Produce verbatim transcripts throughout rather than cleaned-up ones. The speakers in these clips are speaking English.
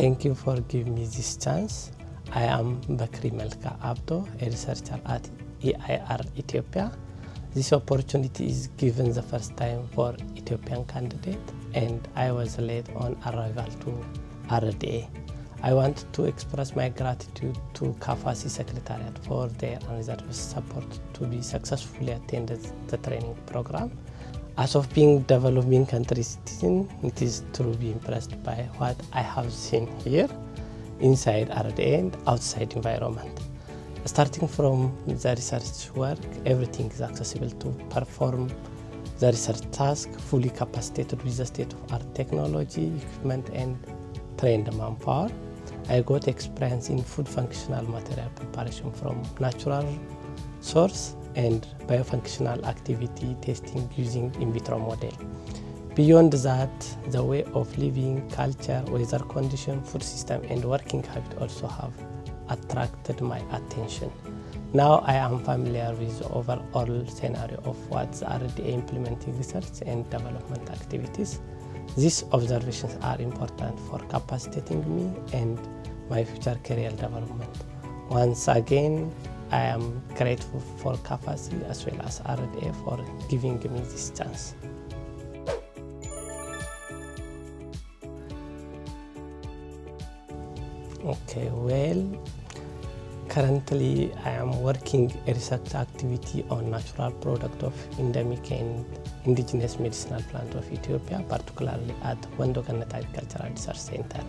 Thank you for giving me this chance. I am Bakri Melka Abdo, a researcher at E I R Ethiopia. This opportunity is given the first time for Ethiopian candidate, and I was late on arrival to R D A. I want to express my gratitude to KAFASI Secretariat for their unreserved support to be successfully attended the training program. As of being developing country citizen, it is truly impressed by what I have seen here, inside R D A and outside environment. Starting from the research work, everything is accessible to perform the research task, fully capacitated with the state-of-art technology, equipment, and trained manpower. I got experience in food functional material preparation from natural source and biofunctional activity testing using in vitro model. Beyond that, the way of living, culture, weather condition, food system, and working habit also have attracted my attention. Now I am familiar with the overall scenario of what the R D A implementing research and development activities. These observations are important for capacitating me and my future career development. Once again, I am grateful for KAFASI as well as R D A for giving me this chance. Okay, well, currently I am working a research activity on natural product of endemic and indigenous medicinal plant of Ethiopia, particularly at Wondo Genet Agricultural Research Center.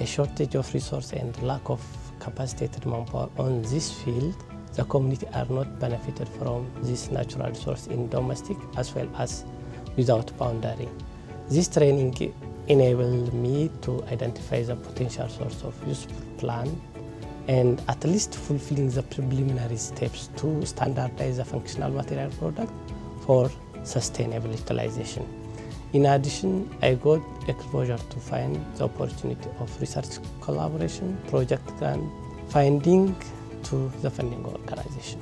A shortage of resource and lack of capacitated manpower on this field, the community are not benefited from this natural resource in domestic as well as without boundary. This training enabled me to identify the potential source of useful plant and at least fulfilling the preliminary steps to standardize the functional material product for sustainable utilization. In addition, I got exposure to find the opportunity of research collaboration, project grant, finding to the funding organization.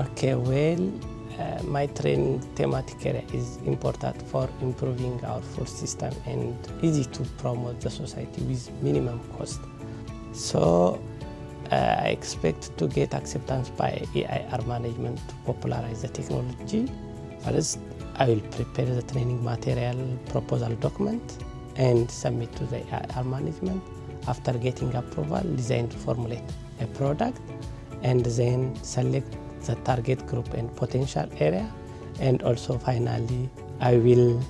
Okay, well, uh, my training thematic area is important for improving our food system and easy to promote the society with minimum cost. So, uh, I expect to get acceptance by E I R management to popularize the technology. First, I will prepare the training material proposal document and submit to the E I R management. After getting approval, design to formulate a product and then select the target group and potential area, and also finally I will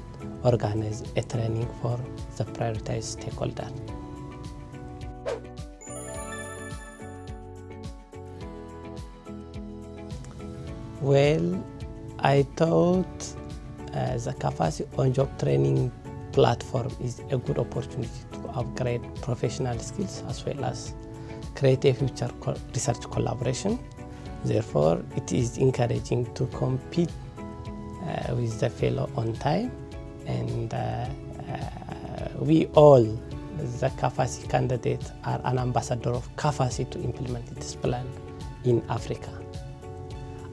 organize a training for the prioritized stakeholder. Well, I thought uh, the KAFASI on-job training platform is a good opportunity to upgrade professional skills as well as create a future co research collaboration. Therefore, it is encouraging to compete uh, with the fellow on time, and uh, uh, we all, the KAFASI candidates, are an ambassador of KAFASI to implement its plan in Africa.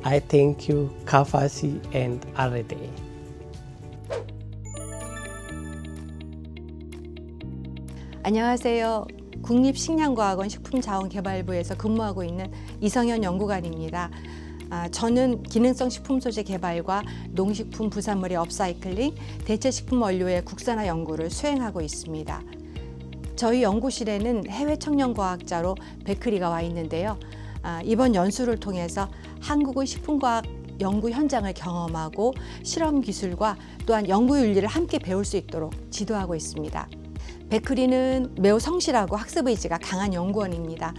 I thank you, KAFASI and R D A. 안녕하세요. 국립식량과학원 식품자원개발부에서 근무하고 있는 이성현 연구관입니다. 아, 저는 기능성 식품 소재 개발과 농식품 부산물의 업사이클링, 대체식품 원료의 국산화 연구를 수행하고 있습니다. 저희 연구실에는 해외 청년과학자로 베크리가 와 있는데요. 아, 이번 연수를 통해서 한국의 식품과학 연구 현장을 경험하고 실험 기술과 또한 연구 윤리를 함께 배울 수 있도록 지도하고 있습니다. 베크리는 매우 성실하고 학습 의지가 강한 연구원입니다.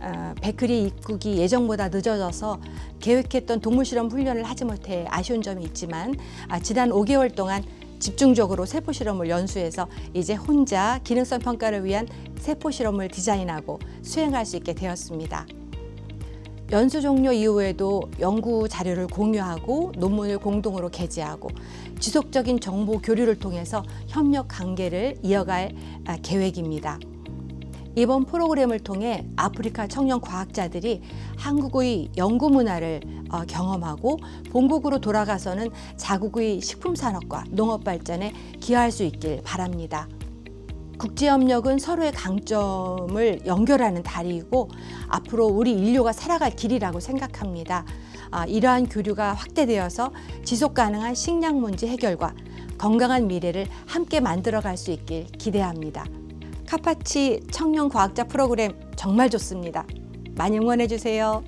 어, 베크리 입국이 예정보다 늦어져서 계획했던 동물실험 훈련을 하지 못해 아쉬운 점이 있지만 아, 지난 오 개월 동안 집중적으로 세포실험을 연수해서 이제 혼자 기능성 평가를 위한 세포실험을 디자인하고 수행할 수 있게 되었습니다. 연수 종료 이후에도 연구 자료를 공유하고 논문을 공동으로 게재하고 지속적인 정보 교류를 통해서 협력 관계를 이어갈 계획입니다. 이번 프로그램을 통해 아프리카 청년 과학자들이 한국의 연구 문화를 경험하고 본국으로 돌아가서는 자국의 식품 산업과 농업 발전에 기여할 수 있길 바랍니다. 국제협력은 서로의 강점을 연결하는 다리이고 앞으로 우리 인류가 살아갈 길이라고 생각합니다. 이러한 교류가 확대되어서 지속 가능한 식량 문제 해결과 건강한 미래를 함께 만들어갈 수 있길 기대합니다. 카파치 청년 과학자 프로그램 정말 좋습니다. 많이 응원해주세요.